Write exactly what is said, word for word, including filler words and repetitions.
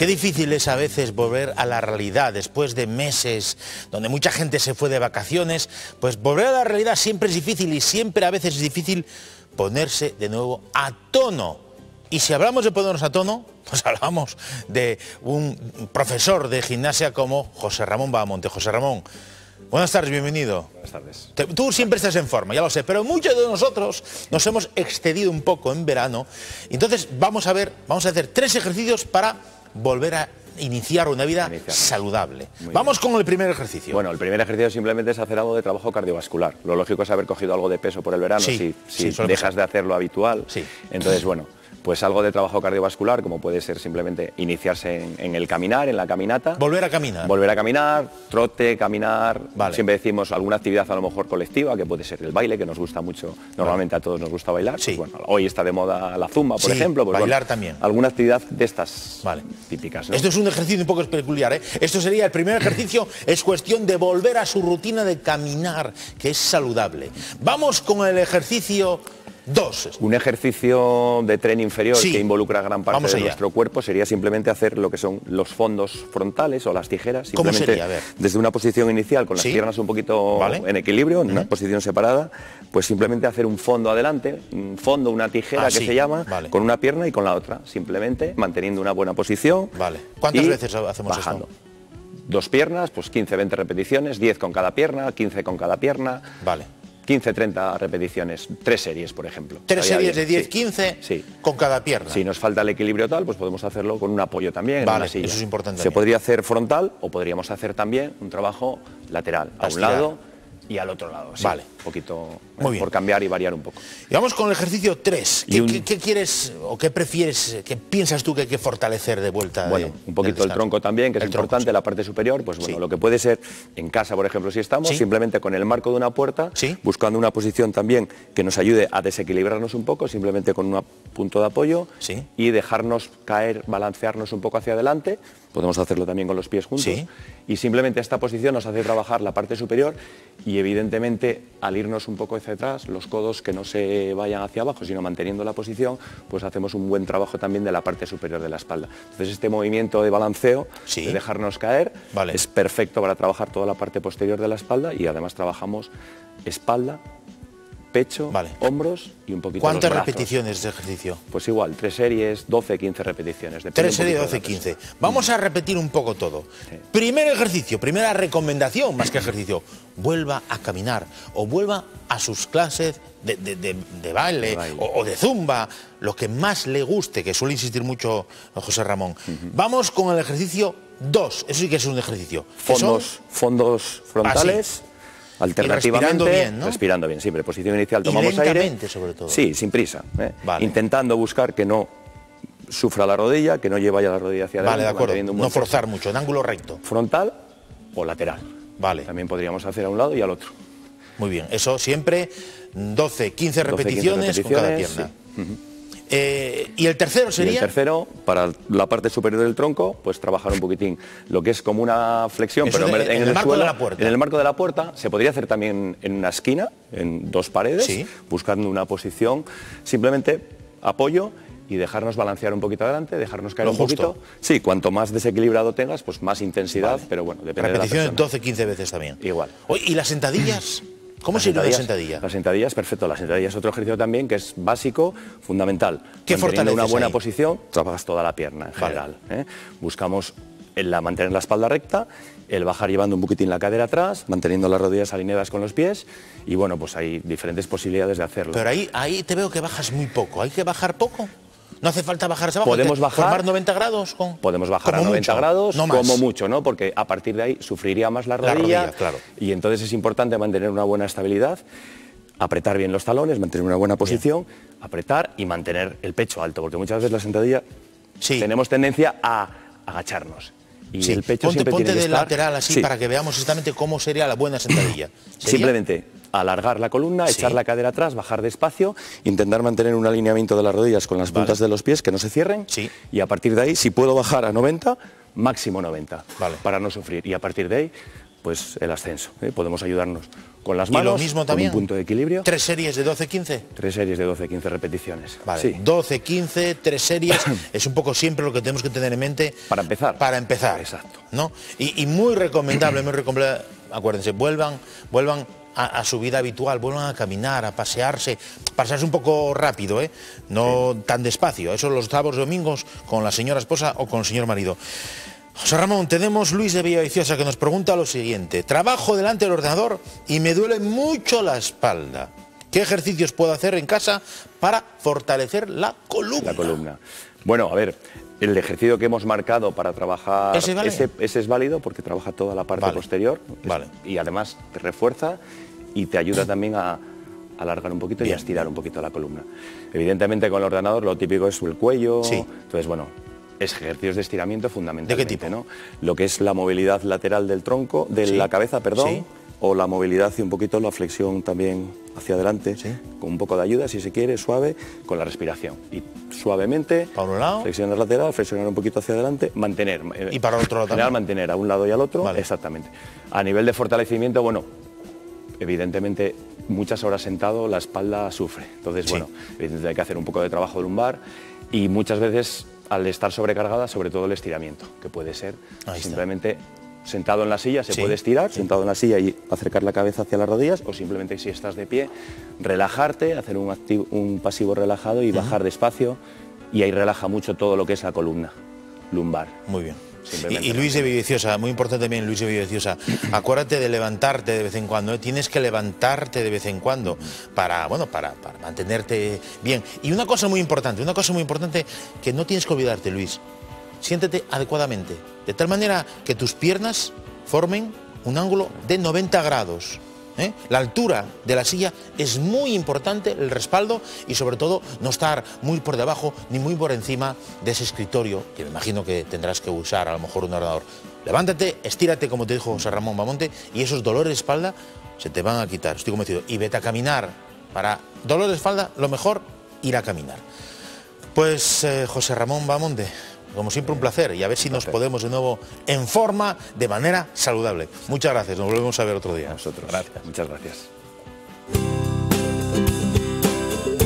Qué difícil es a veces volver a la realidad después de meses donde mucha gente se fue de vacaciones. Pues volver a la realidad siempre es difícil y siempre a veces es difícil ponerse de nuevo a tono. Y si hablamos de ponernos a tono, pues hablamos de un profesor de gimnasia como José Ramón Bahamonde. José Ramón, buenas tardes, bienvenido. Buenas tardes. Te, tú siempre estás en forma, ya lo sé, pero muchos de nosotros nos hemos excedido un poco en verano. Entonces vamos a ver, vamos a hacer tres ejercicios para volver a iniciar una vida iniciar. saludable. Muy Vamos bien. Con el primer ejercicio. Bueno, el primer ejercicio simplemente es hacer algo de trabajo cardiovascular. Lo lógico es haber cogido algo de peso por el verano, sí, si, si sí, dejas de hacer lo habitual. Sí. Entonces, bueno, pues algo de trabajo cardiovascular, como puede ser simplemente iniciarse en, en el caminar, en la caminata. Volver a caminar. Volver a caminar, trote, caminar. Vale. Siempre decimos alguna actividad a lo mejor colectiva, que puede ser el baile, que nos gusta mucho. Normalmente a todos nos gusta bailar. Sí. Pues bueno, hoy está de moda la zumba, por sí, ejemplo. Pues bailar bueno, también. Alguna actividad de estas vale. típicas, ¿no? Esto es un ejercicio un poco peculiar, ¿eh? Esto sería el primer ejercicio, es cuestión de volver a su rutina de caminar, que es saludable. Vamos con el ejercicio... Dos. Un ejercicio de tren inferior sí. que involucra gran parte de nuestro cuerpo sería simplemente hacer lo que son los fondos frontales o las tijeras. Simplemente ¿Cómo sería? A ver. Desde una posición inicial con las ¿Sí? piernas un poquito ¿Vale? en equilibrio, en uh-huh. una posición separada, pues simplemente hacer un fondo adelante, un fondo, una tijera ah, que sí. se llama, vale. con una pierna y con la otra. Simplemente manteniendo una buena posición. Vale. ¿Cuántas veces hacemos bajando. esto? Dos piernas, pues quince, veinte repeticiones, diez con cada pierna, quince con cada pierna. Vale. quince, treinta repeticiones, tres series, por ejemplo. Tres series bien? de diez, sí. quince sí. con cada pierna. Si nos falta el equilibrio tal, pues podemos hacerlo con un apoyo también. Vale, eso es importante. Se también. podría hacer frontal o podríamos hacer también un trabajo lateral, a un lado y al otro lado. Sí, vale. Un poquito Muy eh, bien. por cambiar y variar un poco. Y vamos con el ejercicio tres. ¿Qué, un... qué, qué quieres o qué prefieres, qué piensas tú que hay que fortalecer de vuelta? Bueno, de, un poquito el tronco también, que es el importante, tronco, sí. la parte superior. Pues bueno, sí. lo que puede ser en casa, por ejemplo, si estamos, ¿Sí? simplemente con el marco de una puerta, ¿Sí? buscando una posición también que nos ayude a desequilibrarnos un poco, simplemente con un punto de apoyo ¿Sí? y dejarnos caer, balancearnos un poco hacia adelante. Podemos hacerlo también con los pies juntos. ¿Sí? Y simplemente esta posición nos hace trabajar la parte superior y evidentemente al irnos un poco hacia atrás, los codos que no se vayan hacia abajo, sino manteniendo la posición, pues hacemos un buen trabajo también de la parte superior de la espalda. Entonces este movimiento de balanceo, sí. de dejarnos caer, vale. es perfecto para trabajar toda la parte posterior de la espalda y además trabajamos espalda, pecho, vale. hombros y un poquito ¿Cuántas los brazos. repeticiones de ejercicio? Pues igual, tres series, doce, quince repeticiones. Tres series, doce, quince. Vamos mm. a repetir un poco todo. Sí. Primer ejercicio, primera recomendación más que ejercicio. Vuelva a caminar o vuelva a sus clases de, de, de, de baile, de baile. O, o de zumba, lo que más le guste, que suele insistir mucho José Ramón. Uh-huh. Vamos con el ejercicio dos, eso sí que es un ejercicio. Fondos, fondos frontales. Así. Alternativamente, respirando bien, ¿no? respirando bien, siempre. Posición inicial, tomamos aire. sobre todo. Sí, sin prisa. ¿eh? Vale. Intentando buscar que no sufra la rodilla, que no lleve la rodilla hacia adelante. Vale, de acuerdo. Un no forzar peso. mucho, en ángulo recto. Frontal o lateral. Vale. También podríamos hacer a un lado y al otro. Muy bien, eso siempre doce, quince repeticiones, doce, quince repeticiones con cada pierna. Sí. Uh-huh. Eh, ¿Y el tercero sería? Y el tercero, para la parte superior del tronco, pues trabajar un poquitín lo que es como una flexión, Eso pero de, en, en el, el marco suelo, de la puerta. En el marco de la puerta se podría hacer también en una esquina, en dos paredes, sí. buscando una posición, simplemente apoyo y dejarnos balancear un poquito adelante, dejarnos caer lo un justo. poquito. Sí, cuanto más desequilibrado tengas, pues más intensidad, vale. pero bueno, depende de la persona. Repeticiones doce, quince veces también. Igual. ¿Y las sentadillas? ¿Cómo sirve la sentadilla? Las sentadillas, perfecto. La sentadilla es otro ejercicio también que es básico, fundamental. ¿Qué fortalece? Una buena ahí? posición, trabajas toda la pierna en vale. general. ¿eh? Buscamos el mantener la espalda recta, el bajar llevando un poquitín la cadera atrás, manteniendo las rodillas alineadas con los pies y bueno, pues hay diferentes posibilidades de hacerlo. Pero ahí, ahí te veo que bajas muy poco. ¿Hay que bajar poco? ¿No hace falta bajarse abajo? ¿Podemos bajar, formar noventa grados? Con... Podemos bajar como a noventa mucho, grados, no como mucho, ¿no? Porque a partir de ahí sufriría más la rodilla. La rodilla, claro. Y entonces es importante mantener una buena estabilidad, apretar bien los talones, mantener una buena posición, bien. apretar y mantener el pecho alto, porque muchas veces la sentadilla sí. tenemos tendencia a agacharnos. Y sí. el pecho ponte, siempre ponte tiene de que estar... lateral así sí. para que veamos exactamente cómo sería la buena sentadilla. ¿Sería? Simplemente alargar la columna, sí. echar la cadera atrás, bajar despacio, intentar mantener un alineamiento de las rodillas con las vale. puntas de los pies que no se cierren sí. y a partir de ahí, si puedo bajar a noventa, máximo noventa, vale. para no sufrir. Y a partir de ahí, pues el ascenso. ¿eh? Podemos ayudarnos con las manos. ¿Y lo mismo también? Con un punto de equilibrio. ¿Tres series de doce quince? Tres series de doce quince repeticiones. Vale, sí. doce quince, tres series, es un poco siempre lo que tenemos que tener en mente. Para empezar. Para empezar. Exacto. ¿No? Y, y muy recomendable, muy recomendable, acuérdense, vuelvan, vuelvan a, a su vida habitual, vuelvan a caminar, a pasearse, pasarse un poco rápido, ¿eh? No sí. tan despacio. Eso los sábados, domingos, con la señora esposa o con el señor marido. José Ramón, tenemos Luis de Villaviciosa que nos pregunta lo siguiente. Trabajo delante del ordenador y me duele mucho la espalda. ¿Qué ejercicios puedo hacer en casa para fortalecer la columna? La columna. Bueno, a ver, el ejercicio que hemos marcado para trabajar... ¿Ese, vale? ese, ese es válido porque trabaja toda la parte vale. posterior vale. y además te refuerza y te ayuda también a... alargar un poquito Bien. y a estirar un poquito la columna. Evidentemente con el ordenador lo típico es el cuello, sí. entonces bueno, es ejercicios de estiramiento fundamentalmente. ¿De qué tipo? ¿no? Lo que es la movilidad lateral del tronco, de sí. la cabeza, perdón, sí. o la movilidad y un poquito la flexión también hacia adelante, sí. con un poco de ayuda si se quiere, suave, con la respiración. Y suavemente, para un lado, flexionar lateral, flexionar un poquito hacia adelante, mantener. Y para el otro lado general, también. Mantener a un lado y al otro, vale. exactamente. A nivel de fortalecimiento, bueno, evidentemente... muchas horas sentado, la espalda sufre. Entonces, sí. bueno, evidentemente hay que hacer un poco de trabajo lumbar y muchas veces, al estar sobrecargada, sobre todo el estiramiento, que puede ser Ahí simplemente está. sentado en la silla, se sí. puede estirar, sí. sentado en la silla y acercar la cabeza hacia las rodillas, o simplemente si estás de pie, relajarte, hacer un, activo, un pasivo relajado y uh-huh. bajar despacio, y ahí relaja mucho todo lo que es la columna lumbar. Muy bien. Y, y Luis de Villaviciosa, muy importante también Luis de Villaviciosa, acuérdate de levantarte de vez en cuando, ¿eh? tienes que levantarte de vez en cuando para, bueno, para, para mantenerte bien. Y una cosa muy importante, una cosa muy importante que no tienes que olvidarte, Luis, siéntete adecuadamente, de tal manera que tus piernas formen un ángulo de noventa grados. ¿Eh? La altura de la silla es muy importante, el respaldo y sobre todo no estar muy por debajo ni muy por encima de ese escritorio que me imagino que tendrás que usar a lo mejor un ordenador. Levántate, estírate como te dijo José Ramón Bahamonde y esos dolores de espalda se te van a quitar, estoy convencido. Y vete a caminar, para dolor de espalda lo mejor ir a caminar. Pues eh, José Ramón Bahamonde, como siempre un placer y a ver si nos podemos de nuevo en forma de manera saludable. Muchas gracias, nos volvemos a ver otro día. Nosotros. Gracias. Muchas gracias.